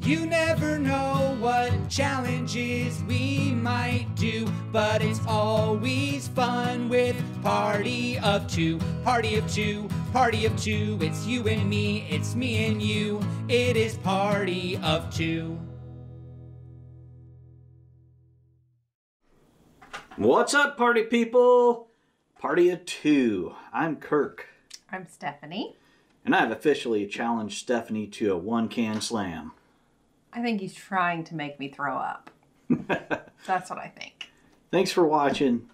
You never know what challenges we might do, but it's always fun with Party of Two. Party of Two, Party of Two, it's you and me, it's me and you. It is Party of Two. What's up, party people? Party of Two. I'm Kirk. I'm Stephanie. And I've officially challenged Stephanie to a one-can slam. I think he's trying to make me throw up. That's what I think. Thanks for watching.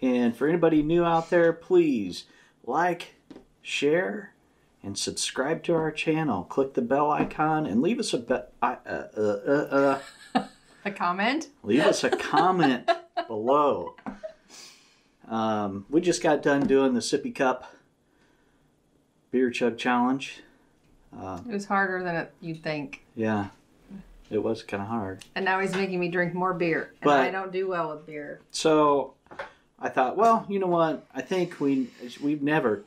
And for anybody new out there, please like, share, and subscribe to our channel. Click the bell icon and leave us a comment. Leave us a comment below. We just got done doing the Sippy Cup Beer Chug Challenge. It was harder than you'd think. Yeah. It was kind of hard. And now he's making me drink more beer. And I don't do well with beer. So I thought, well, you know what? I think I've never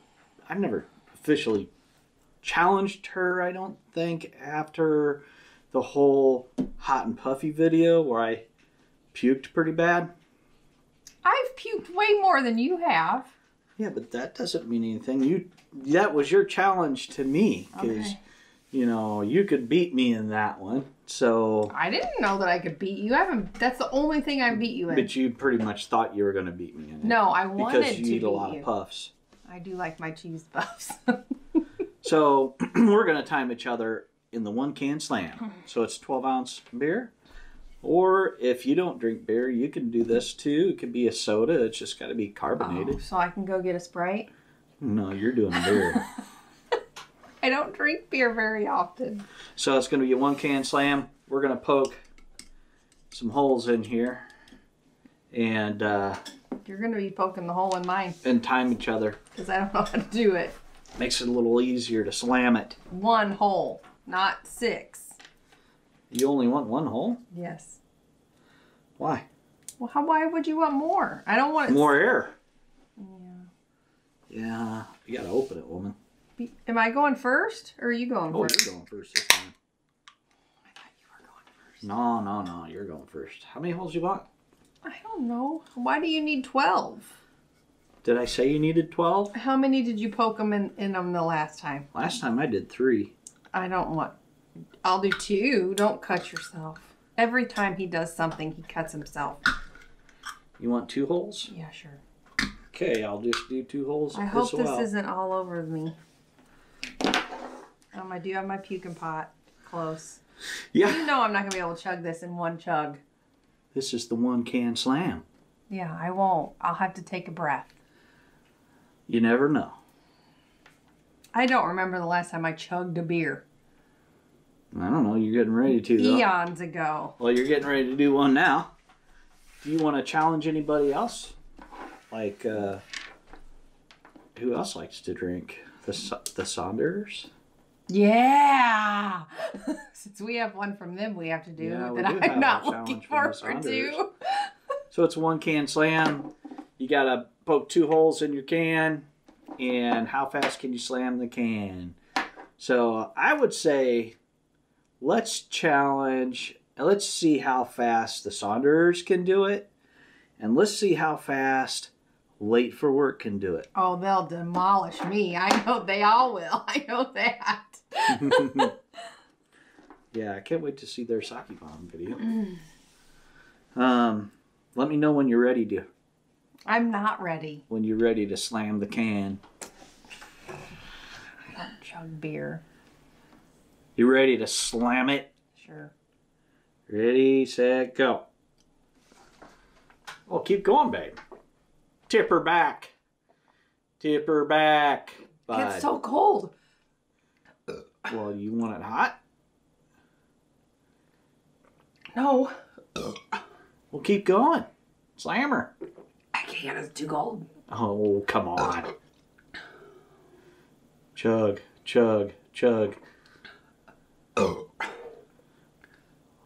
officially challenged her, I don't think, after the whole Hot and Puffy video where I puked pretty bad. I've puked way more than you have. Yeah, but that doesn't mean anything. That was your challenge to me. Okay. You know, you could beat me in that one, so... I didn't know that I could beat you. That's the only thing I beat you in. But you pretty much thought you were going to beat me in it. No, I wanted to beat you. Because you eat a lot of puffs. I do like my cheese puffs. So, we're going to time each other in the one-can slam. So, it's 12-ounce beer. Or, if you don't drink beer, you can do this, too. It could be a soda. It's just got to be carbonated. Oh, so, I can go get a Sprite? No, you're doing beer. I don't drink beer very often. So it's going to be a one-can slam. We're going to poke some holes in here. And... you're going to be poking the hole in mine. And time each other. Because I don't know how to do it. Makes it a little easier to slam it. One hole, not six. You only want one hole? Yes. Why? Well, why would you want more? I don't want... More air. Yeah. Yeah. You got to open it, woman. Am I going first, or are you going first? Oh, you're going first this time. I thought you were going first. No, no, no, you're going first. How many holes you bought? I don't know. Why do you need 12? Did I say you needed 12? How many did you poke them in them the last time? Last time I did 3. I don't want... I'll do 2. Don't cut yourself. Every time he does something, he cuts himself. You want 2 holes? Yeah, sure. Okay, I'll just do 2 holes. I hope this isn't all over me. I do have my puking pot close. Yeah. You know I'm not going to be able to chug this in one chug. This is the one-can slam. Yeah, I won't. I'll have to take a breath. You never know. I don't remember the last time I chugged a beer. I don't know. You're getting ready to, though. Eons ago. Well, you're getting ready to do one now. Do you want to challenge anybody else? Like, who else likes to drink? The Saunders? Yeah! Since we have one from them we have to do, yeah, that I'm not looking forward to. So it's a one-can slam. You got to poke 2 holes in your can. And how fast can you slam the can? So I would say let's challenge. Let's see how fast the Saunders can do it. And let's see how fast Late for Work can do it. Oh, they'll demolish me. I know they all will. I know that. Yeah, I can't wait to see their sake bomb video. Let me know when you're ready to... I'm not ready. When you're ready to slam the can. I don't chug beer. You ready to slam it? Sure. Ready, set, go. Well, keep going, babe. Tip her back. Tip her back. Bud. It's so cold. Well, you want it hot? No. Well, keep going. Slam her. I can't. It's too cold. Oh, come on. Chug, chug, chug. Well,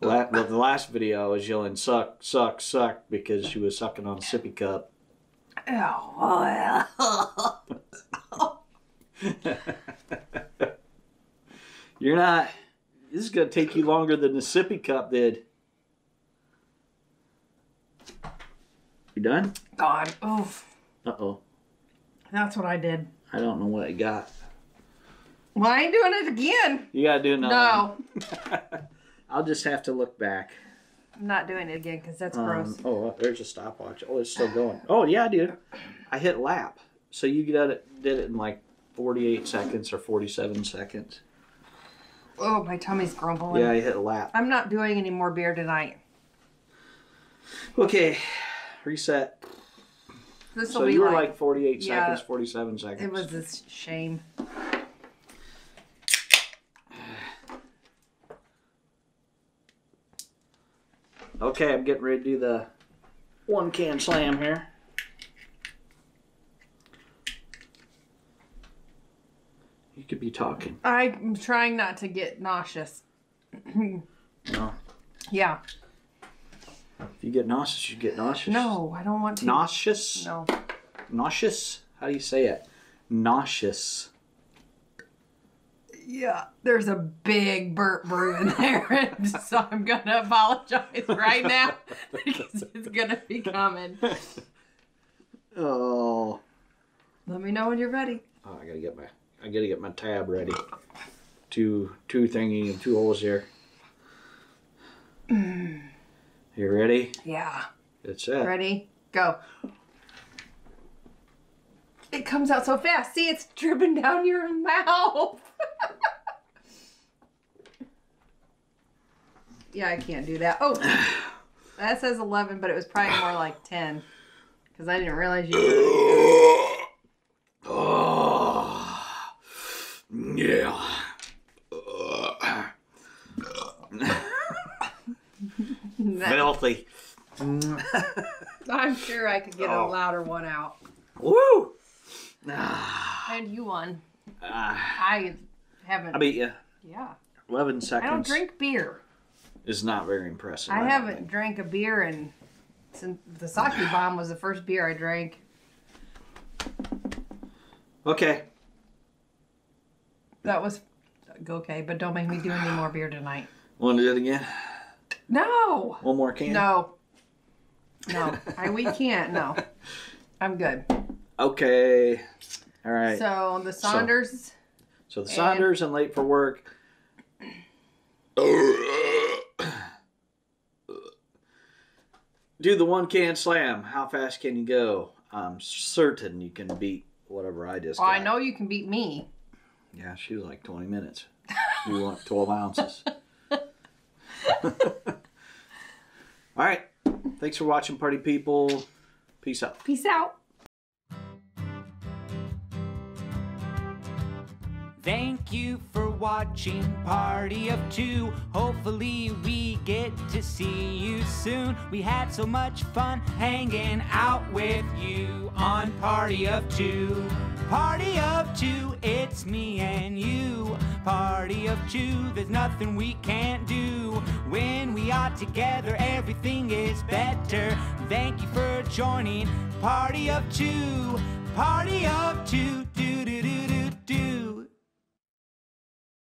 the last video I was yelling, suck, suck, suck, because she was sucking on a sippy cup. You're not. This is going to take you longer than the sippy cup did. You done? God. Oof. Uh-oh. That's what I did. I don't know what I got. Well, I ain't doing it again. You got to do another one. No. I'll just have to look back. I'm not doing it again because that's gross. Oh, there's a stopwatch. Oh, it's still going. Oh, yeah, dude. I hit lap. So you did it in like 48 seconds or 47 seconds. Oh, my tummy's grumbling. Yeah, I hit lap. I'm not doing any more beer tonight. Okay. Reset. This'll so be you were like 48 yeah, seconds, 47 seconds. It was a shame. Okay, I'm getting ready to do the one can slam here. You could be talking. I'm trying not to get nauseous. No. Yeah. If you get nauseous, you get nauseous. No, I don't want to. Nauseous? No. Nauseous? How do you say it? Nauseous. Yeah, there's a big burp brew in there, so I'm going to apologize right now because it's going to be coming. Oh. Let me know when you're ready. Oh, I gotta get my tab ready. Two thingy, two holes here. You ready? Yeah. It's set. Ready? Go. It comes out so fast. See, it's dripping down your mouth. Yeah, I can't do that. Oh, that says 11, but it was probably more like 10 because I didn't realize you. Yeah. Filthy. I'm sure I could get a louder one out. Woo! And you won. I haven't. I beat you. Yeah. 11 seconds. I don't drink beer. It's not very impressive. I haven't drank a beer since the sake bomb was the first beer I drank. Okay. That was okay, but don't make me do any more beer tonight. Want to do it again? No. One more can? No. No. We can't. No. I'm good. Okay. All right. So the Saunders. So the Saunders and Late for Work. Do the one can slam. How fast can you go? I'm certain you can beat whatever I just got. I know you can beat me. Yeah, she was like 20 minutes. You want 12 ounces. All right. Thanks for watching, party people. Peace out. Peace out. Thank you for watching Party of Two. Hopefully we get to see you soon. We had so much fun hanging out with you on Party of Two. Party of Two, it's me and you. Party of Two, there's nothing we can't do. When we are together, everything is better. Thank you for joining Party of Two. Party of Two, doo doo doo.